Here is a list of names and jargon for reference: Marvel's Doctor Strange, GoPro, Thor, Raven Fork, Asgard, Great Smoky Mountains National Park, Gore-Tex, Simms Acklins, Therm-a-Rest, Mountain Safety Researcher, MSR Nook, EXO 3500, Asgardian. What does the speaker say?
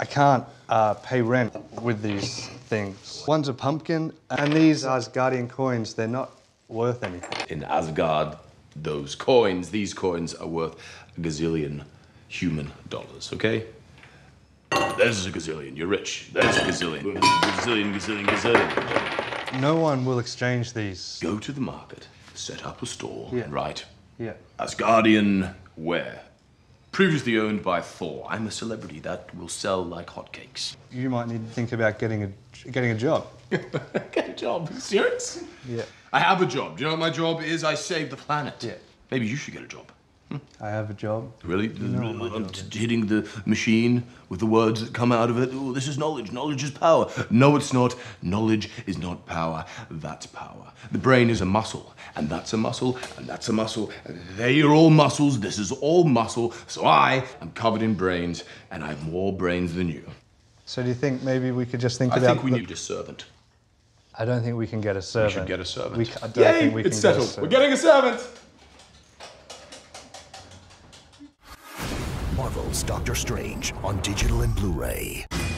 I can't pay rent with these things. One's a pumpkin, and these Asgardian coins, they're not worth anything. In Asgard, these coins are worth a gazillion human dollars, okay? There's a gazillion, you're rich. There's a gazillion, gazillion, gazillion, gazillion. No one will exchange these. Go to the market, set up a store, yeah. And write, yeah. Asgardian ware. Previously owned by Thor. I'm a celebrity that will sell like hotcakes. You might need to think about getting a job. Get a job? Are you serious? Yeah. I have a job. Do you know what my job is? I save the planet. Yeah. Maybe you should get a job. Hmm? I have a job. Really? You know hitting the machine with the words that come out of it. Oh, this is knowledge. Knowledge is power. No, it's not. Knowledge is not power. That's power. The brain is a muscle. And that's a muscle, and that's a muscle, and they are all muscles, this is all muscle, so I am covered in brains, and I have more brains than you. So do you think maybe we could just think about... I think we need a servant. I don't think we can get a servant. We should get a servant. Yay, it's settled. We're getting a servant! Marvel's Doctor Strange on digital and Blu-ray.